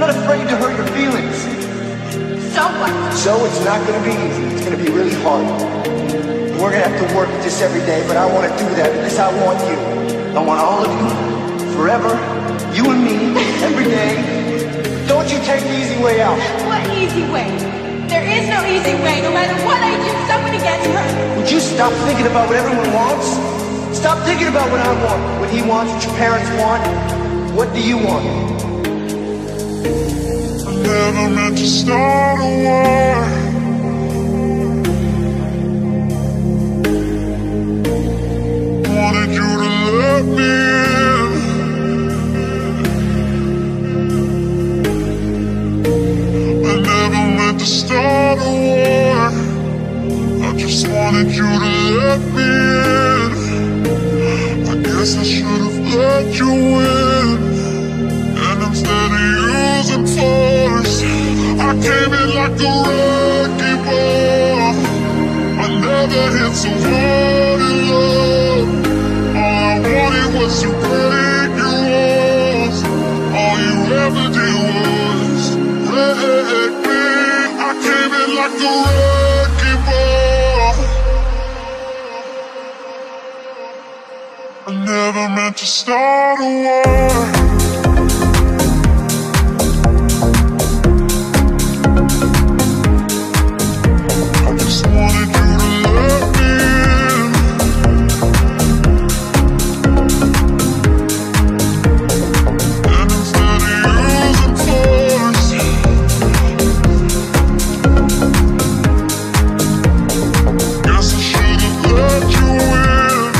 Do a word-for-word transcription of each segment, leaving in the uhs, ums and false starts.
I'm not afraid to hurt your feelings. So what? So it's not going to be easy. It's going to be really hard. We're going to have to work at this every day, but I want to do that because I want you. I want all of you, forever, you and me, every day. Don't you take the easy way out. What easy way? There is no easy way. No matter what I do, somebody gets hurt. Would you stop thinking about what everyone wants? Stop thinking about what I want, what he wants, what your parents want. What do you want? I never meant to start a war. Wanted you to let me in. I never meant to start just wanted you to let me in. I guess I should have let you in, and instead of using force, I came in like a wrecking ball. I never hit so hard in love. All I wanted was to break your walls. All you ever did was wreck me. I came in like a wrecking ball. I never meant to start a war. I just wanted you to let me in. And instead of using force, guess I should have let you in. I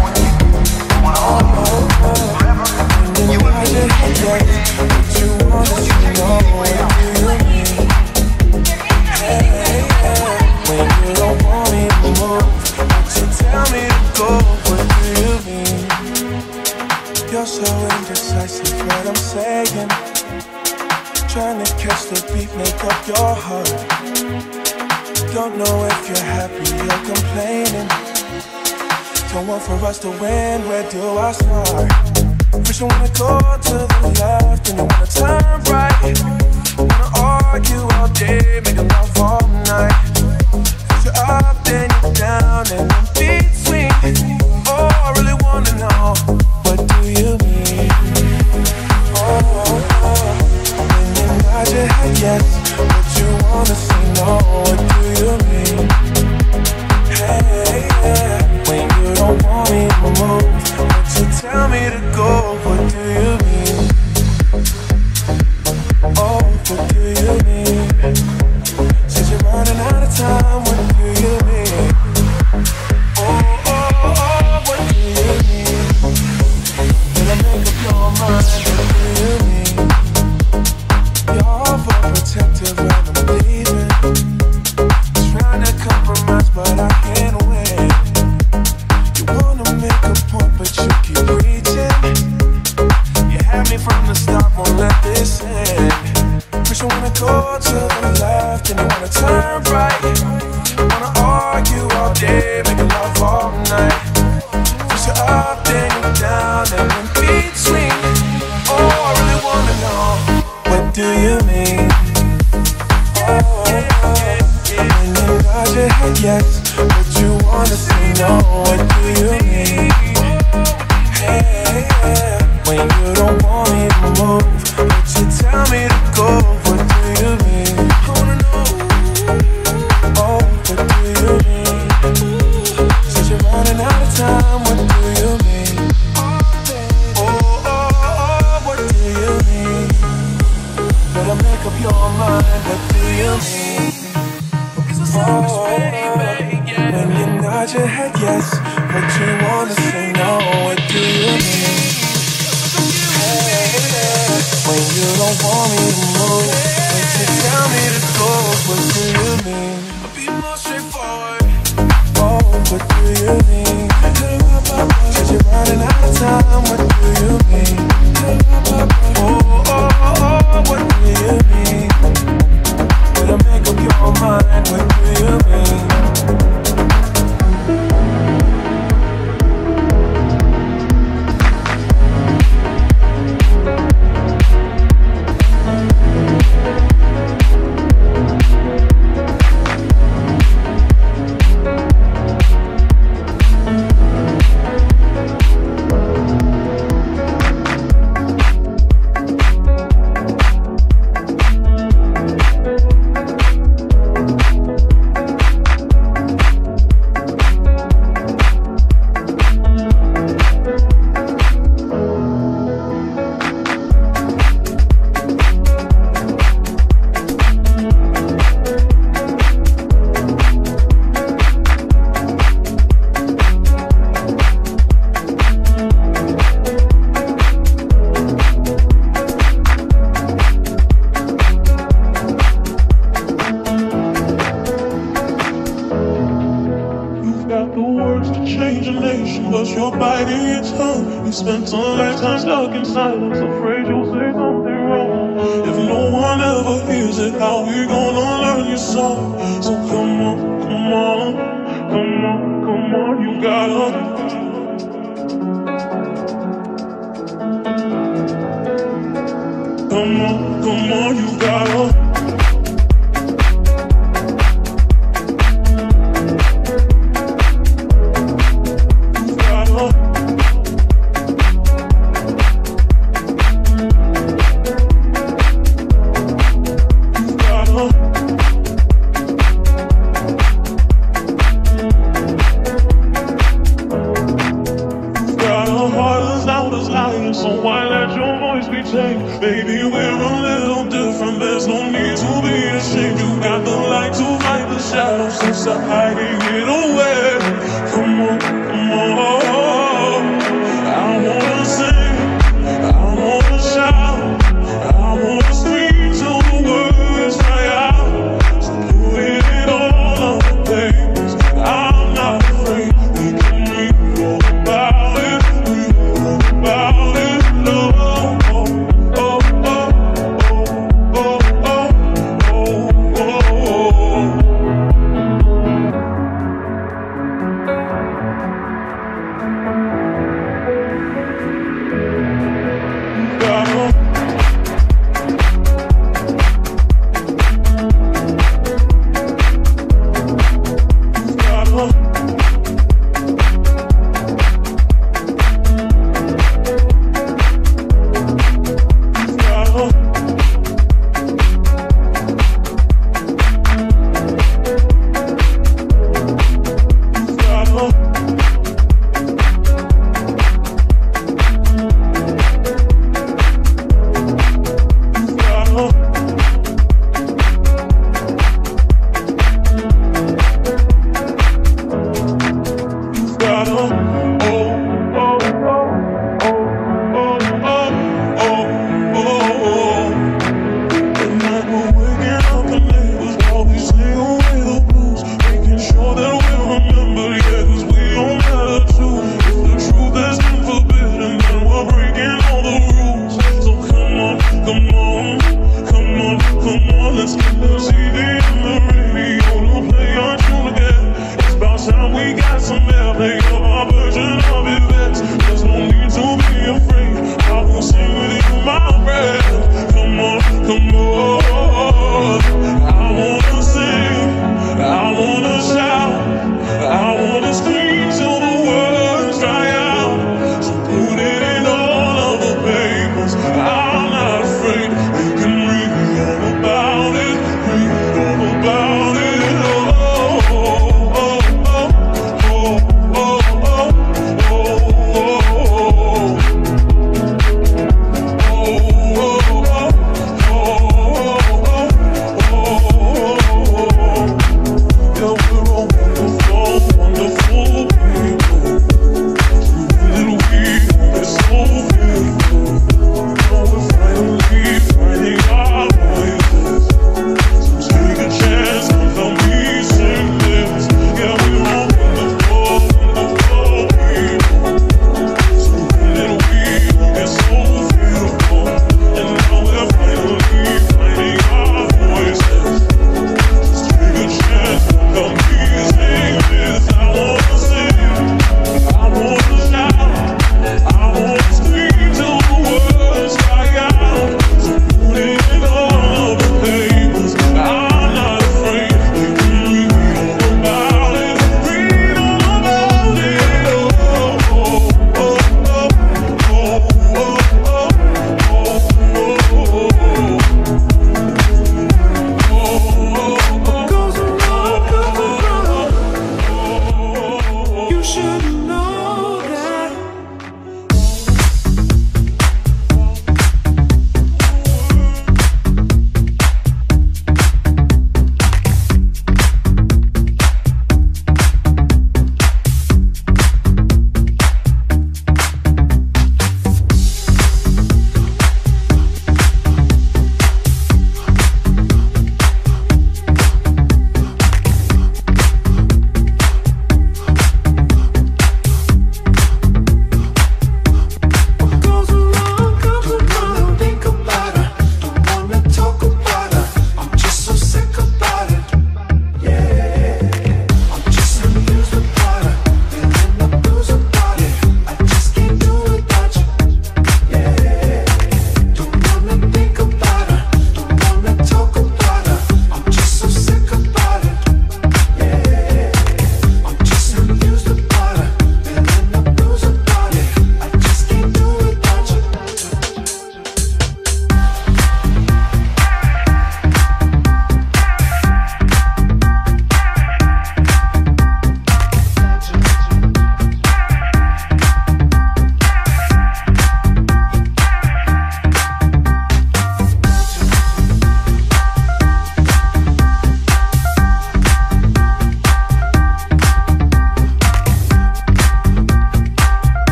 want you. I want all of you. You're so indecisive, what I'm saying. Trying to catch the beat, make up your heart. Don't know if you're happy or complaining. Don't want for us to win, where do I start? First you wanna go to the left, and you wanna turn right. Wanna argue all day, make love all night. You're up, then you're down, and in between. Oh, I really wanna know, what do you mean? Oh, oh, oh. When you nod your head yes, but you wanna say no, what do you mean? Hey, yeah. When you don't want me to move, but you tell me to go, what do you mean? Oh, what do you mean? Said you're running out of time. All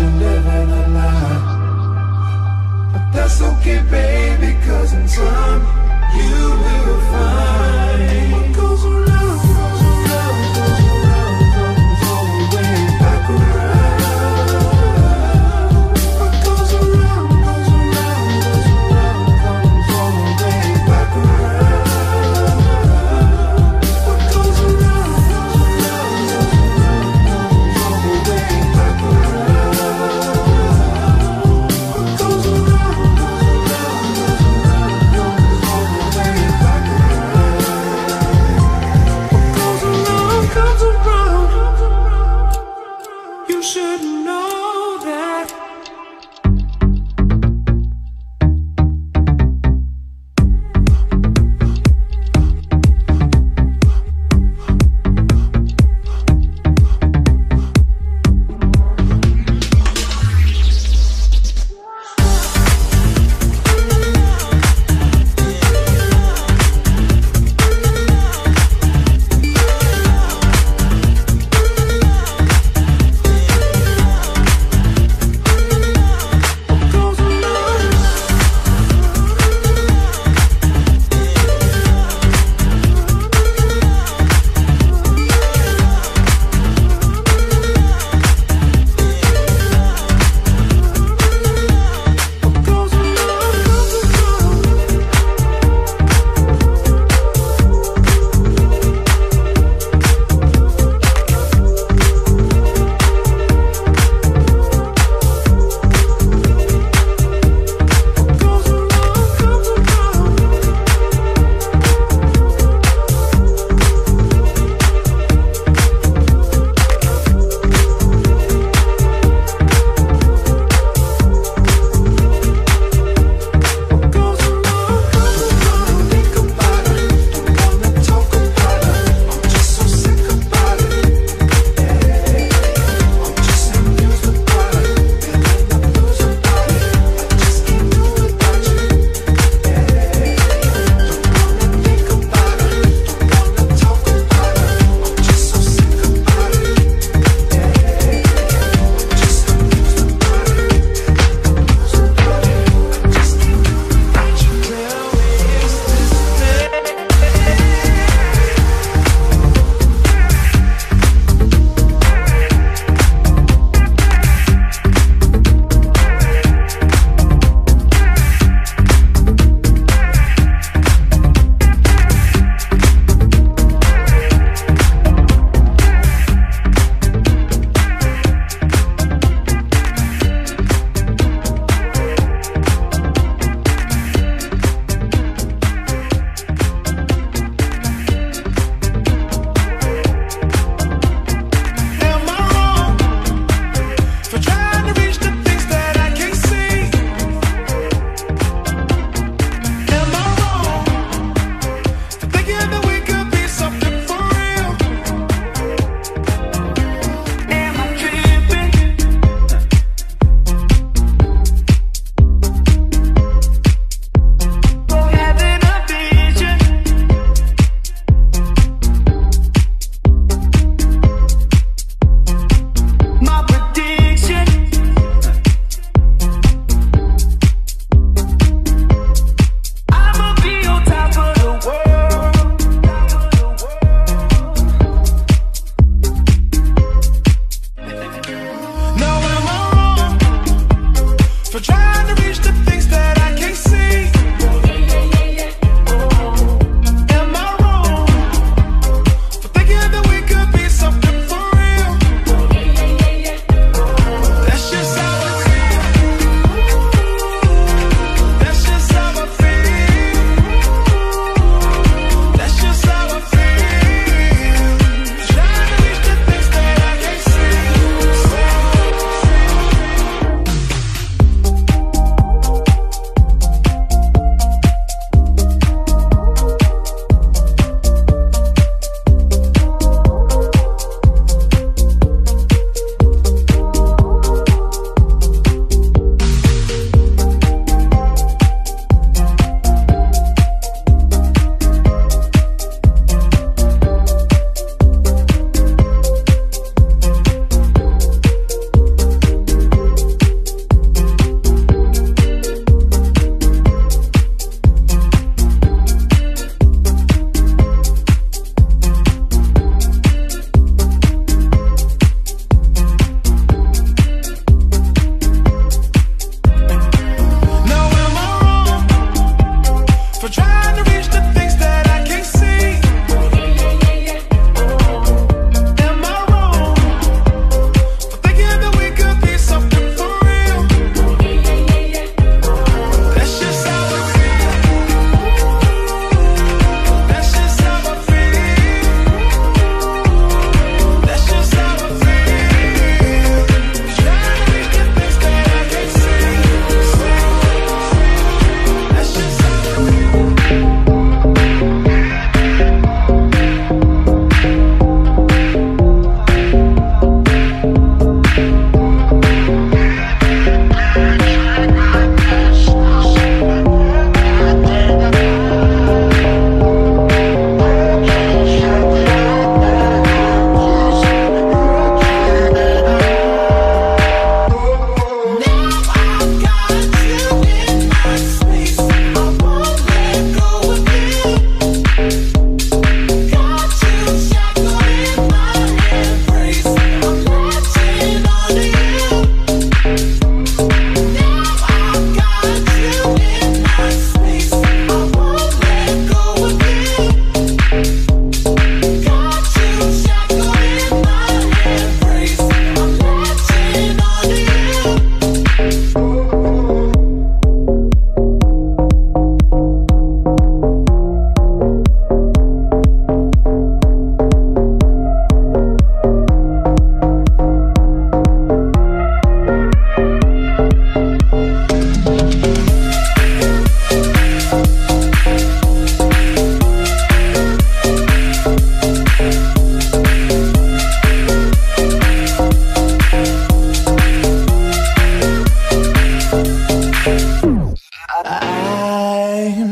you're living a lie. But that's okay, baby, cause in time you will find what goes around, goes around, goes around, comes all the way back around. What goes around, goes around, goes around, comes all the way back around. What goes around, goes around, goes around, comes all the way back around. What goes around, goes around, goes around, comes all the way back around. What goes around, comes around. You should know that.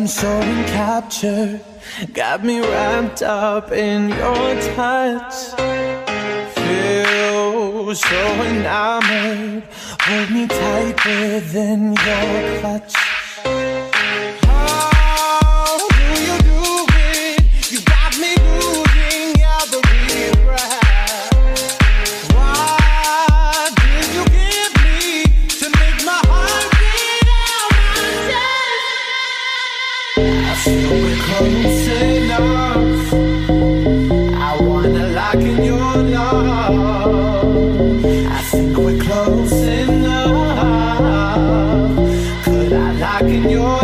so captured, got me wrapped up in your touch. Feel so enamored, hold me tight within your clutch. In your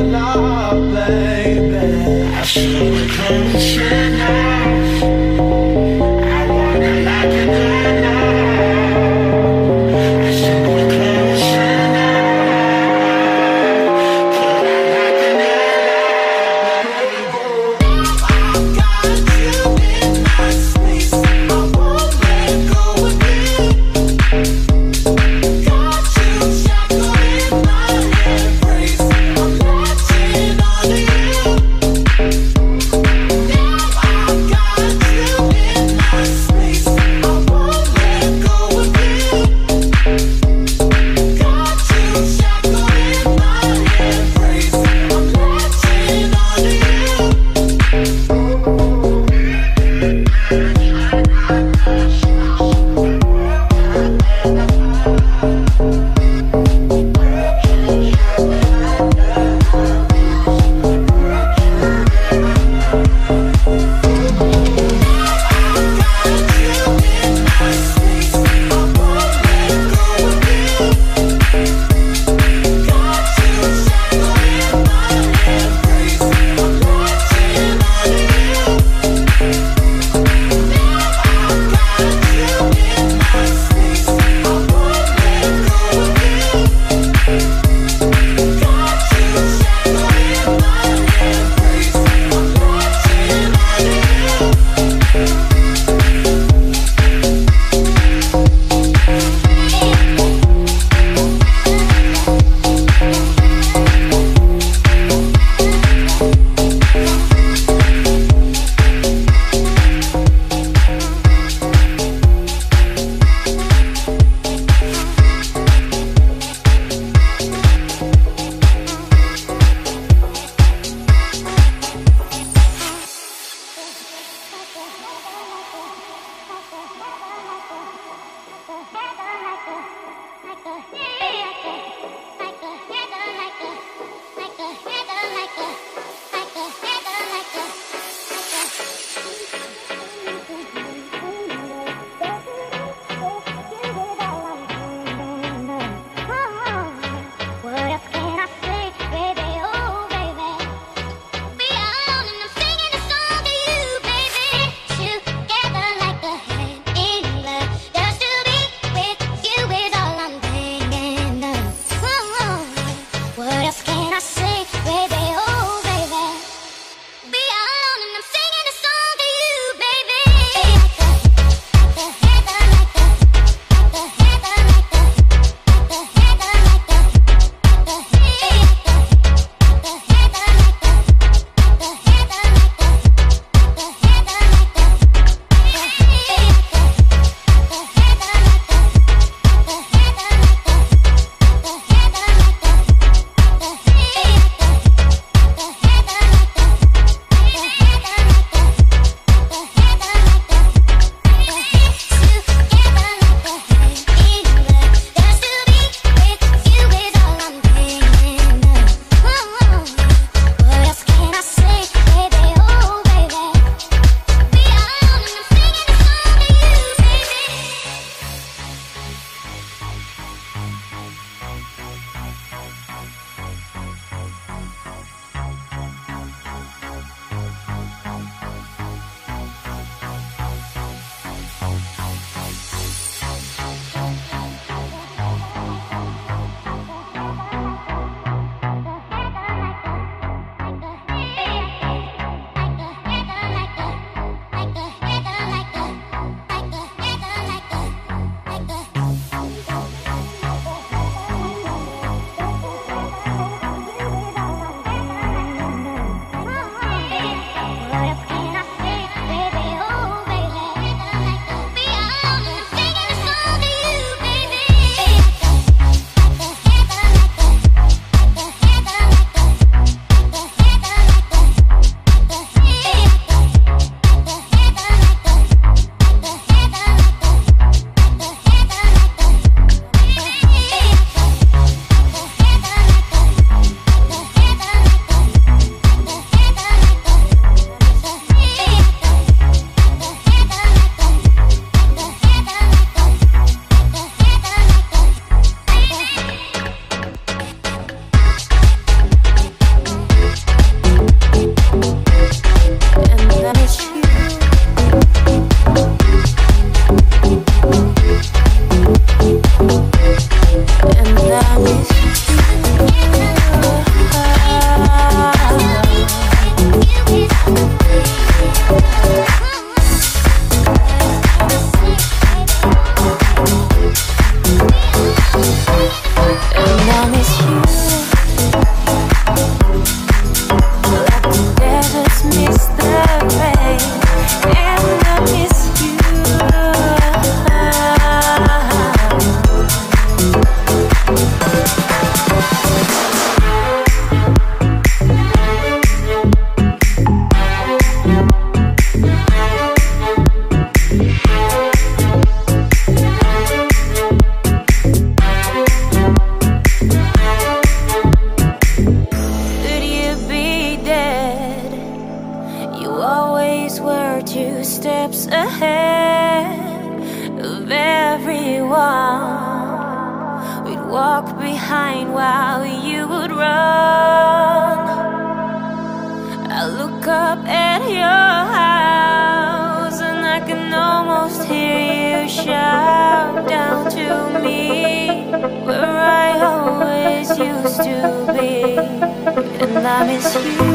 I miss you.